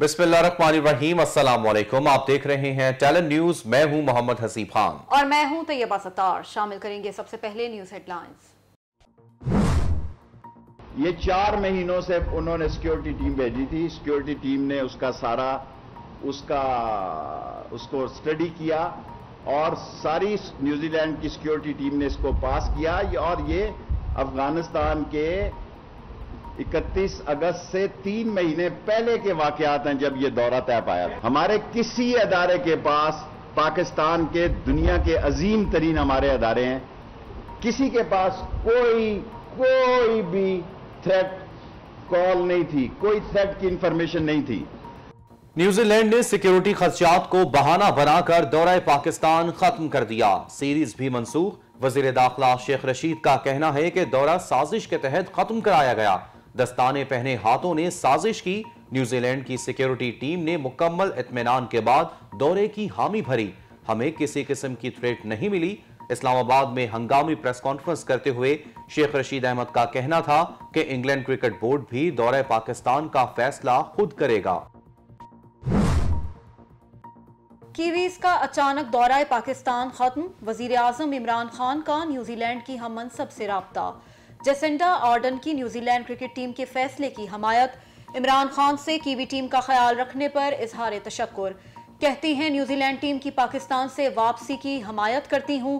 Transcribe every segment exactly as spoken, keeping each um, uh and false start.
बिस्मिल्लाहिर्रहमानिर्रहीम, अस्सलाम वालेकुम। आप देख रहे हैं टैलेंट न्यूज, मैं हूं मोहम्मद हसीब खान और मैं हूं तैयबा सत्तार। शामिल करेंगे सबसे पहले न्यूज हेडलाइंस। ये चार महीनों से उन्होंने सिक्योरिटी टीम भेजी थी, सिक्योरिटी टीम ने उसका सारा उसका उसको स्टडी किया और सारी न्यूजीलैंड की सिक्योरिटी टीम ने इसको पास किया और ये अफगानिस्तान के इकतीस अगस्त से तीन महीने पहले के वाकयात हैं जब ये दौरा तय पाया था। हमारे किसी अदारे के पास, पाकिस्तान के दुनिया के अजीम तरीन हमारे अदारे हैं, किसी के पास कोई कोई भी थ्रेट कॉल नहीं थी, कोई थ्रेट की इंफॉर्मेशन नहीं थी। न्यूजीलैंड ने सिक्योरिटी खर्चात को बहाना बनाकर दौरा पाकिस्तान खत्म कर दिया, सीरीज भी मंसूख। वजीर दाखिला शेख रशीद का कहना है कि दौरा साजिश के तहत खत्म कराया गया, दस्ताने पहने हाथों ने साजिश की। न्यूजीलैंड की सिक्योरिटी टीम ने मुकम्मल इत्मीनान के बाद दौरे की हामी भरी, हमें किसी किस्म की थ्रेट नहीं मिली। इस्लामाबाद में हंगामी प्रेस कॉन्फ्रेंस करते हुए शेख रशीद अहमद का कहना था कि इंग्लैंड क्रिकेट बोर्ड भी दौरा पाकिस्तान का फैसला खुद करेगा। कीवीज का अचानक दौरा पाकिस्तान खत्म, वजीर आजम इमरान खान का न्यूजीलैंड की हम मनसब से रब्ता। जैसिंडा आर्डन की न्यूजीलैंड क्रिकेट टीम के फैसले की हमायत, इमरान खान से कीवी टीम का ख्याल रखने पर इजहार तशक्कुर। कहती हैं न्यूजीलैंड टीम की पाकिस्तान से वापसी की हमायत करती हूँ,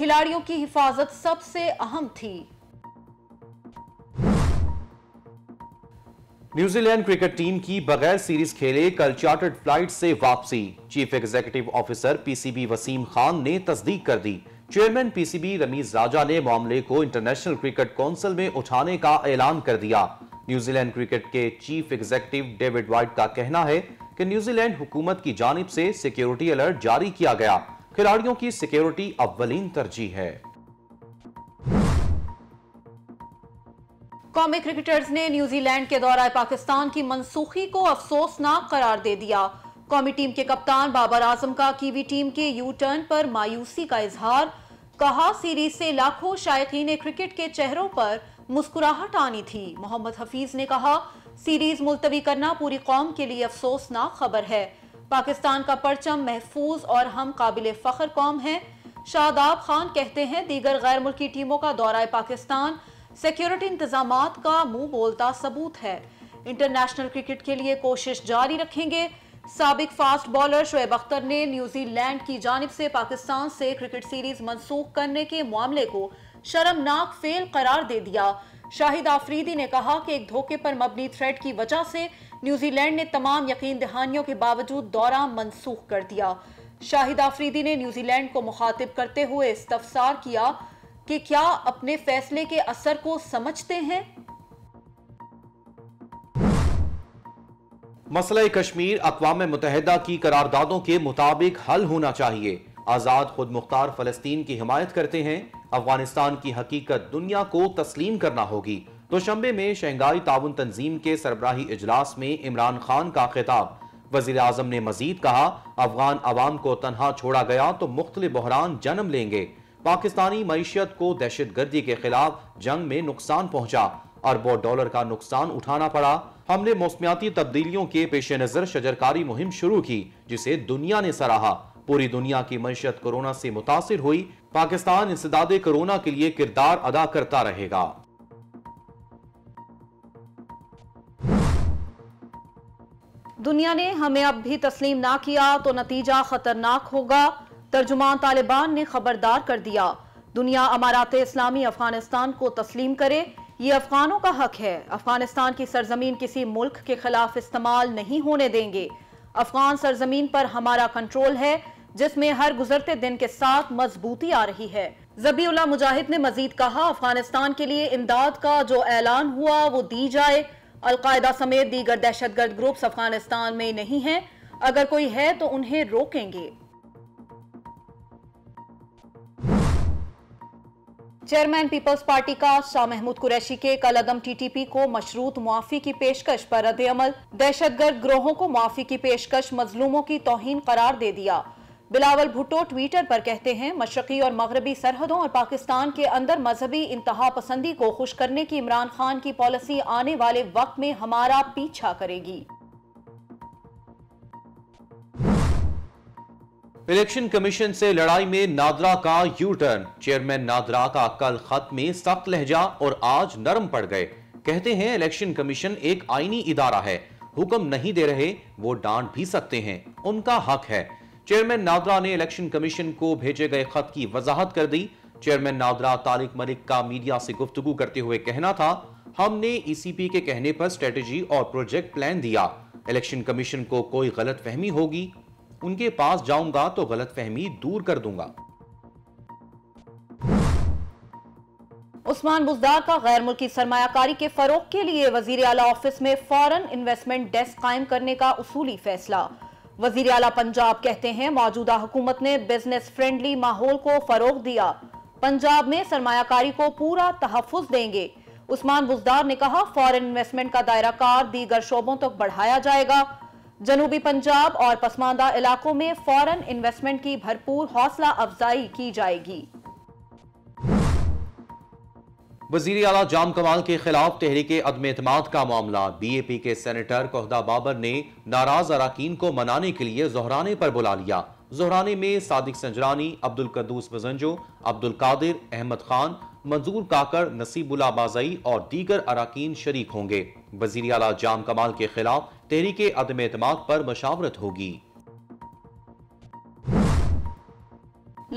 खिलाड़ियों की हिफाजत सबसे अहम थी। न्यूजीलैंड क्रिकेट टीम की बगैर सीरीज खेले कल चार्टर्ड फ्लाइट से वापसी, chief executive officer PCB Wasim Khan ने तस्दीक कर दी। चेयरमैन पीसीबी रमीज राजा ने मामले को इंटरनेशनल क्रिकेट काउंसिल में उठाने का ऐलान कर दिया। न्यूजीलैंड क्रिकेट के चीफ एग्जीक्यूटिव डेविड वाइट का कहना है कि न्यूजीलैंड हुकूमत की जानिब से सिक्योरिटी अलर्ट जारी किया गया, खिलाड़ियों की सिक्योरिटी अव्वलीन तरजीह है। कौमी क्रिकेटर्स ने न्यूजीलैंड के दौरा पाकिस्तान की मनसूखी को अफसोसनाक करार दे दिया। कौमी टीम के कप्तान बाबर आजम का कीवी टीम के यू टर्न पर मायूसी का इजहार, कहा सीरीज से लाखों शायकीन क्रिकेट के चेहरों पर मुस्कुराहट आनी थी। मोहम्मद हफीज ने कहा सीरीज मुलतवी करना पूरी कौम के लिए अफसोसनाक खबर है, पाकिस्तान का परचम महफूज और हम काबिल फख्र कौम है। शादाब खान कहते हैं दीगर गैर मुल्की टीमों का दौरा पाकिस्तान सिक्योरिटी इंतजामात का मुंह बोलता सबूत है, इंटरनेशनल क्रिकेट के लिए कोशिश जारी रखेंगे। साबिक फास्ट बॉलर शोएब अख्तर ने न्यूजीलैंड की जानिब से पाकिस्तान से क्रिकेट सीरीज मंसूख करने के मामले को शर्मनाक फेल करार दे दिया। शाहिद आफरीदी ने कहा कि एक धोखे पर मबनी थ्रेट की वजह से न्यूजीलैंड ने तमाम यकीन दहानियों के बावजूद दौरा मनसूख कर दिया। शाहिद आफरीदी ने न्यूजीलैंड को मुखातिब करते हुए इस्तफसार किया कि क्या अपने फैसले के असर को समझते हैं। मसला कश्मीर अक़वाम मुत्तहिदा की करारदादों के मुताबिक हल होना चाहिए, आज़ाद खुद मुख्तार फलस्तीन की हिमायत करते हैं। अफगानिस्तान की हकीकत दुनिया को तस्लीम करना होगी। दोशंबे में शंघाई ताउन तंजीम के सरबराही इजलास में इमरान खान का खिताब, वजीर आजम ने मजीद कहा अफगान अवाम को तनहा छोड़ा गया तो मुख्तलिफ बहरान जन्म लेंगे, पाकिस्तानी मईशत को दहशत गर्दी के खिलाफ जंग में नुकसान पहुंचा, अरबों डॉलर का नुकसान उठाना पड़ा। हमने मौसमियाती तब्दीलियों के पेश नजर शजरकारी मुहिम शुरू की जिसे दुनिया ने सराहा, पूरी दुनिया की मईशत कोरोना से मुतासिर हुई, पाकिस्तान इंसदादे कोरोना के लिए किरदार अदा करता रहेगा। दुनिया ने हमें अब भी तस्लीम ना किया तो नतीजा खतरनाक होगा, तर्जुमान तालिबान ने खबरदार कर दिया। दुनिया अमारात इस्लामी अफगानिस्तान को तस्लीम करे, ये अफगानों का हक है, अफगानिस्तान की सरजमीन किसी मुल्क के खिलाफ इस्तेमाल नहीं होने देंगे। अफगान सरजमीन पर हमारा कंट्रोल है जिसमें हर गुजरते दिन के साथ मजबूती आ रही है। ज़बीहुल्लाह मुजाहिद ने मजीद कहा अफगानिस्तान के लिए इमदाद का जो ऐलान हुआ वो दी जाए, अलकायदा समेत दीगर दहशत गर्द ग्रुप्स अफगानिस्तान में नहीं है, अगर कोई है तो उन्हें रोकेंगे। चेयरमैन पीपल्स पार्टी का शाह महमूद कुरैशी के कल अदम टीटीपी को मशरूत मुआफी की पेशकश पर रद्देअमल, दहशतगर्द ग्रोहों को मुआफी की पेशकश मजलूमों की तौहीन करार दे दिया। बिलावल भुट्टो ट्विटर पर कहते हैं मशरकी और मगरबी सरहदों और पाकिस्तान के अंदर मजहबी इंतहा पसंदी को खुश करने की इमरान खान की पॉलिसी आने वाले वक्त में हमारा पीछा करेगी। इलेक्शन कमीशन से लड़ाई में नादरा का यू टर्न। चेयरमैन नादरा का कल खत में सख्त लहजा और आज नरम पड़ गए। कहते हैं इलेक्शन कमीशन एक आईनी इदारा है, हुक्म नहीं दे रहे वो डांट भी सकते हैं, उनका हक है। चेयरमैन नादरा ने इलेक्शन कमीशन को भेजे गए खत की वजाहत कर दी। चेयरमैन नादरा तारिक मलिक का मीडिया से गुफ्तगू करते हुए कहना था, हमने ईसीपी के कहने पर स्ट्रेटेजी और प्रोजेक्ट प्लान दिया। इलेक्शन कमीशन को कोई गलतफहमी होगी उनके पास जाऊंगा तो गलतफहमी दूर कर दूंगा। उस्मान बुजदार का गैर मुल्की सरमायाकारी के फरोग के लिए वजीर आला ऑफिस में फौरन इन्वेस्टमेंट डेस्क कायम करने का उसूली फैसला। वजीर आला पंजाब कहते हैं मौजूदा हुकूमत ने बिजनेस फ्रेंडली माहौल को फरोग दिया, पंजाब में सरमायाकारी को पूरा तहफ्फुज़ देंगे। उस्मान बुजदार ने कहा फॉरेन इन्वेस्टमेंट का दायरा कार दीगर शोबों तक बढ़ाया जाएगा। जनूबी पंजाब और पसमानदा इलाकों में फॉरेन इन्वेस्टमेंट की भरपूर हौसला अफजाई की जाएगी। वजीर आला जाम कमाल के खिलाफ तहरीके अदम एतमाद का मामला। बीएपी के सेनेटर कोहदा बाबर ने नाराज अराकीन को मनाने के लिए जोहराने पर बुला लिया। जोहराने में सादिक संजरानी, अब्दुल कदूस बजंजो, अब्दुल कादिर अहमद खान, मंजूर काकर, नसीबुल्लाह बाज़ई और दीगर अराकीन शरीक होंगे। वजीर आला जाम कमाल के खिलाफ तहरीके अदम एतमाद पर मशावरत होगी।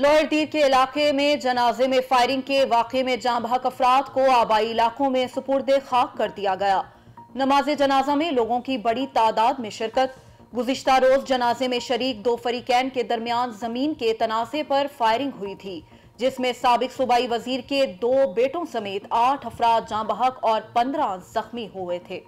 लोअर दीर के इलाके में जनाजे में फायरिंग के वाक़े में जाँ बहक अफराद को आबाई इलाकों में सुपुर्दे खाक कर दिया गया। नमाज जनाजा में लोगों की बड़ी तादाद में शिरकत। गुज़िश्ता रोज जनाजे में शरीक दो फरीकैन के दरमियान जमीन के तनाज़े पर फायरिंग हुई थी, जिसमें साबिक सूबाई वजीर के दो बेटों समेत आठ अफराद जाँ बहक और पंद्रह जख्मी हुए थे।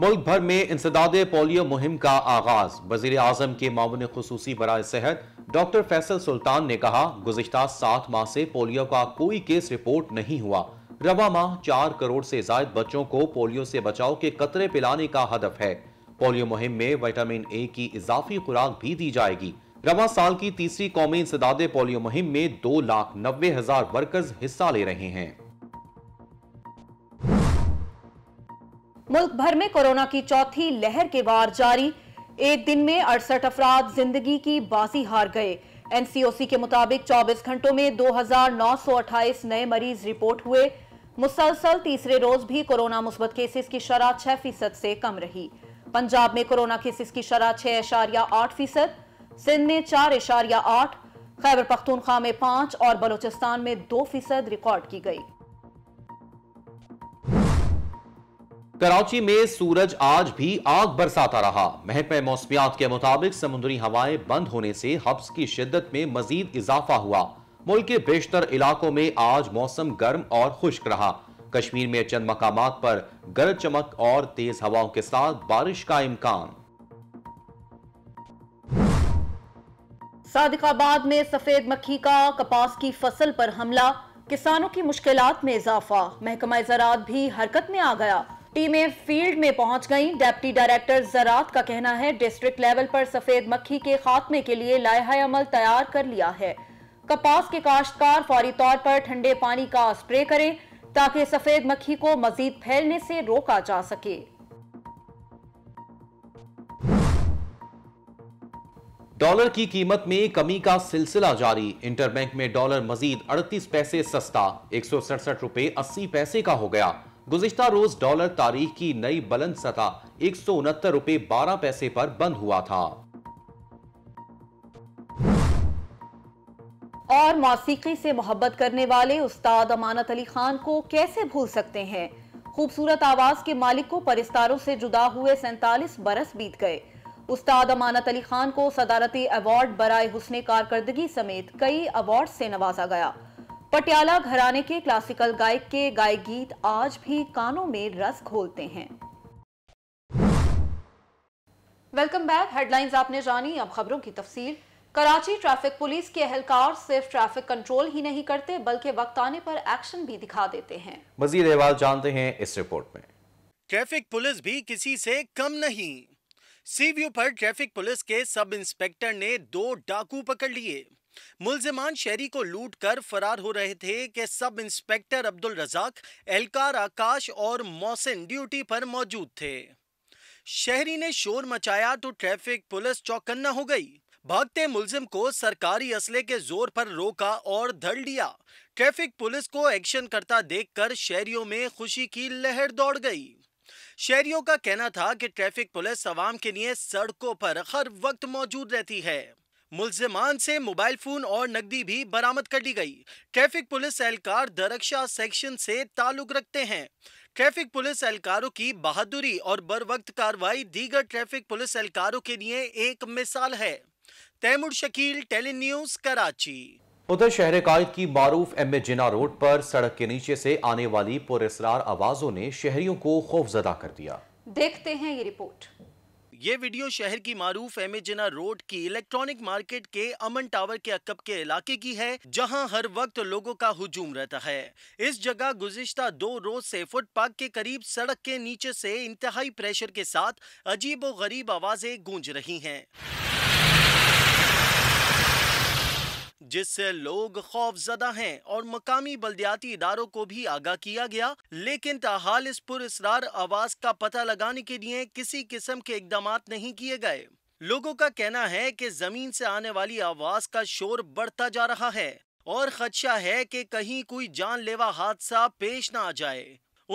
मुल्क भर में इंसदादे पोलियो मुहिम का आगाज। वजीर आजम के मामून खुसूसी बराए सेहत डॉक्टर फैसल सुल्तान ने कहा गुज़िश्ता सात माह से पोलियो का कोई केस रिपोर्ट नहीं हुआ। रवा माह चार करोड़ से जायद बच्चों को पोलियो से बचाव के कतरे पिलाने का हदफ है। पोलियो मुहिम में विटामिन ए की इजाफी खुराक भी दी जाएगी। रवा साल की तीसरी कौमी इंसदादे पोलियो मुहिम में दो लाख नब्बे हजार वर्कर्स हिस्सा ले रहे हैं। मुल्क भर में कोरोना की चौथी लहर के वार जारी। एक दिन में अड़सठ अफराद जिंदगी की बाजी हार गए। एनसीओसी के मुताबिक चौबीस घंटों में दो हज़ार नौ सौ अट्ठाईस नए मरीज रिपोर्ट हुए। मुसलसल तीसरे रोज भी कोरोना मुस्बत केसेस की शरह छह फीसद से कम रही। पंजाब में कोरोना केसेस की शरह छह इशारिया आठ फीसद, सिंध में चार इशारिया आठ, खैबर पख्तूनख्वा में पांच और बलोचिस्तान में दो फीसद रिकॉर्ड की गई। कराची में सूरज आज भी आग बरसाता रहा। महकमे मौसमियात के मुताबिक समुद्री हवाएं बंद होने से हब्स की शिद्दत में मजीद इजाफा हुआ। मुल्क के बेशतर इलाकों में आज मौसम गर्म और खुश्क रहा। कश्मीर में चंद मकामात पर गरज चमक और तेज हवाओं के साथ बारिश का इम्कान। सादिकाबाद में सफेद मक्खी का कपास की फसल पर हमला, किसानों की मुश्किलात में इजाफा। महकमा ज़राअत भी हरकत में आ गया, टीमें फील्ड में पहुंच गईं। डेप्टी डायरेक्टर ज़राअत का कहना है डिस्ट्रिक्ट लेवल पर सफेद मक्खी के खात्मे के लिए लाइहा अमल तैयार कर लिया है। कपास के काश्तकार फौरी तौर पर ठंडे पानी का स्प्रे करें ताकि सफेद मक्खी को मजीद फैलने से रोका जा सके। डॉलर की कीमत में कमी का सिलसिला जारी। इंटरबैंक में डॉलर मजीद अड़तीस पैसे सस्ता एक सौ सड़सठ रुपए अस्सी पैसे का हो गया। गुज़िश्ता रोज डॉलर तारीख की नई बुलंद सतह एक सौ उनहत्तर रुपए बारह पैसे पर बंद हुआ था। और मौसीकी से मोहब्बत करने वाले उस्ताद अमानत अली खान को कैसे भूल सकते हैं। खूबसूरत आवाज के मालिक को परिस्तारों से जुदा हुए सैंतालीस बरस बीत गए। उस्ताद अमानत अली खान को सदारती अवार्ड बराए हुस्ने कारकर्दगी समेत कई अवार्ड से नवाजा गया। पटियाला घराने के क्लासिकल गायक के गाय गीत आज भी कानों में रस घोलते हैं। Welcome back. हेडलाइंस आपने जानी, अब खबरों की तफसील। कराची ट्रैफिक पुलिस के एहलकार सिर्फ ट्रैफिक कंट्रोल ही नहीं करते बल्कि वक्त आने पर एक्शन भी दिखा देते हैं। मजीद अहवाल जानते हैं इस रिपोर्ट में। ट्रैफिक पुलिस भी किसी से कम नहीं। सी व्यू पर ट्रैफिक पुलिस के सब इंस्पेक्टर ने दो डाकू पकड़ लिए। मुल्जिमान शहरी को लूट कर फरार हो रहे थे कि सब इंस्पेक्टर अब्दुल रज़ाक, एहलकार आकाश और मोहसिन ड्यूटी पर मौजूद थे। शहरी ने शोर मचाया तो ट्रैफिक पुलिस चौकन्ना हो गई। भागते मुलजिम को सरकारी असले के जोर पर रोका और धर लिया। ट्रैफिक पुलिस को एक्शन करता देखकर शहरियों में खुशी की लहर दौड़ गई। शहरियों का कहना था कि ट्रैफिक पुलिस आवाम के लिए सड़कों पर हर वक्त मौजूद रहती है। मुलजिमान से मोबाइल फोन और नकदी भी बरामद कर ली गई। ट्रैफिक पुलिस एहलकार दरख्शां सेक्शन से ताल्लुक रखते हैं। ट्रैफिक पुलिस एहलकारों की बहादुरी और बरवक्त कार्रवाई दीगर ट्रैफिक पुलिस एहलकारों के लिए एक मिसाल है। Taimur Shakeel, tele news, Karachi. उधर शहर कायद की मारूफ एम ए जिन्ना रोड पर सड़क के नीचे से आने वाली पुरअसरार आवाजों ने शहरियों को खौफजदा कर दिया। देखते हैं ये रिपोर्ट। ये वीडियो शहर की मारूफ एम ए जिन्ना रोड की इलेक्ट्रॉनिक मार्केट के अमन टावर के अकब के इलाके की है, जहां हर वक्त लोगों का हुजूम रहता है। इस जगह गुज़िश्ता दो रोज से फुटपाथ के करीब सड़क के नीचे से इंतहाई प्रेशर के साथ अजीब व गरीब आवाजें गूंज रही हैं, जिससे लोग खौफजदा हैं और मकामी बल्दियाती इदारों को भी आगाह किया गया, लेकिन ताहाल इस पुरअसरार आवाज का पता लगाने के लिए किसी किस्म के इकदाम नहीं किए गए। लोगों का कहना है कि जमीन से आने वाली आवाज का शोर बढ़ता जा रहा है और खदशा है कि कहीं कोई जानलेवा हादसा पेश न आ जाए।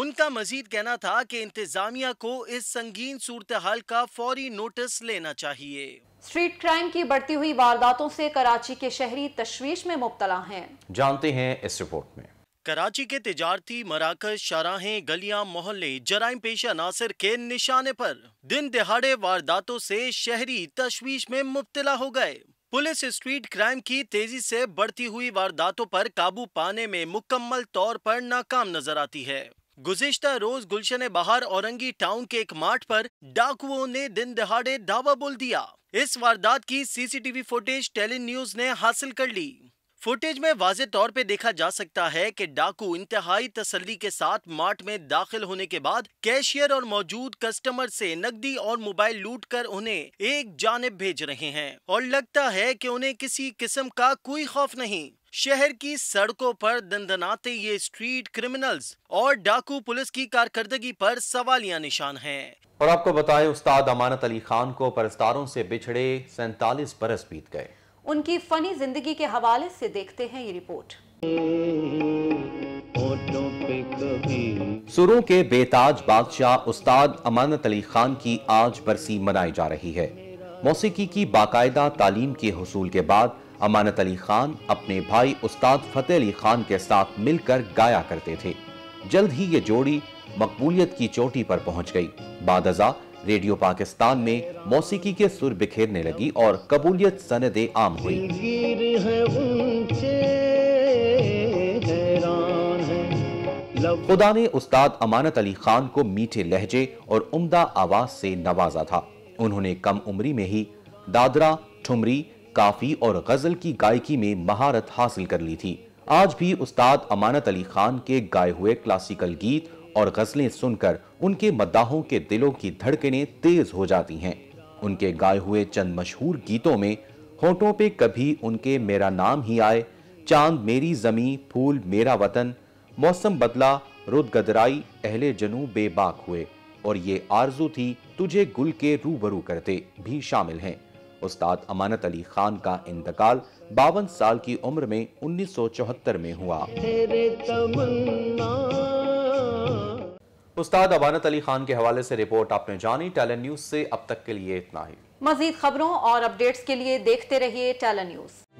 उनका मजीद कहना था कि इंतजामिया को इस संगीन सूरत हाल का फौरी नोटिस लेना चाहिए। स्ट्रीट क्राइम की बढ़ती हुई वारदातों से कराची के शहरी तशवीश में मुब्तला हैं। जानते हैं इस रिपोर्ट में। कराची के तिजारती मराकज, शाराहें, गलियां, मोहल्ले जराइम पेशा नासिर के निशाने पर। दिन दिहाड़े वारदातों से शहरी तशवीश में मुब्तला हो गए। पुलिस स्ट्रीट क्राइम की तेजी से बढ़ती हुई वारदातों पर काबू पाने में मुकम्मल तौर पर नाकाम नजर आती है। गुज़िश्ता रोज गुलशन बहार औरंगी टाउन के एक मार्ट पर डाकुओं ने दिन दहाड़े धावा बोल दिया। इस वारदात की सीसीटीवी फुटेज टेली न्यूज ने हासिल कर ली। फुटेज में वाज़े तौर पे देखा जा सकता है कि डाकू इंतहाई तसल्ली के साथ मार्ट में दाखिल होने के बाद कैशियर और मौजूद कस्टमर से नकदी और मोबाइल लूट कर उन्हें एक जानिब भेज रहे हैं और लगता है कि उन्हें किसी किस्म का कोई खौफ नहीं। शहर की सड़कों पर दंदनाते ये स्ट्रीट क्रिमिनल्स और डाकू पुलिस की कारकर्दगी पर सवालिया निशान हैं। और आपको बताएं, उस्ताद अमानत अली खान को परस्तारों से बिछड़े सैंतालीस बरस बीत गए। उनकी फनी जिंदगी के हवाले से देखते हैं ये रिपोर्ट। सुरों के बेताज बादशाह उस्ताद अमानत अली खान की आज बरसी मनाई जा रही है। मौसीकी की बाकायदा तालीम के हुसूल के बाद अमानत अली खान अपने भाई उस्ताद फतेह अली खान के साथ मिलकर गाया करते थे। जल्द ही ये जोड़ी मकबूलियत की चोटी पर पहुंच गई। बाद अज़ा रेडियो पाकिस्तान में मौसीकी के सुर बिखेरने लगी और कबूलियत सनदे आम हुई। खुदा ने उस्ताद अमानत अली खान को मीठे लहजे और उम्दा आवाज से नवाजा था। उन्होंने कम उम्री में ही दादरा, ठुमरी, काफी और गजल की गायकी में महारत हासिल कर ली थी। आज भी उस्ताद अमानत अली खान के गाए हुए क्लासिकल गीत और गजलें सुनकर उनके मद्दाहों के दिलों की धड़कनें तेज हो जाती हैं। उनके गाए हुए चंद मशहूर गीतों में होठों पे कभी उनके मेरा नाम ही आए, चांद मेरी जमी, फूल मेरा वतन, मौसम बदला, रुद गदराई, अहले जनू बेबाक हुए और ये आरजू थी तुझे गुल के रूबरू करते भी शामिल हैं। उस्ताद अमानत अली खान का इंतकाल बावन साल की उम्र में उन्नीस सौ चौहत्तर में हुआ। उस्ताद अमानत अली खान के हवाले से रिपोर्ट आपने जानी। टैलेंट न्यूज से अब तक के लिए इतना ही। मजीद खबरों और अपडेट्स के लिए देखते रहिए टैलेंट न्यूज।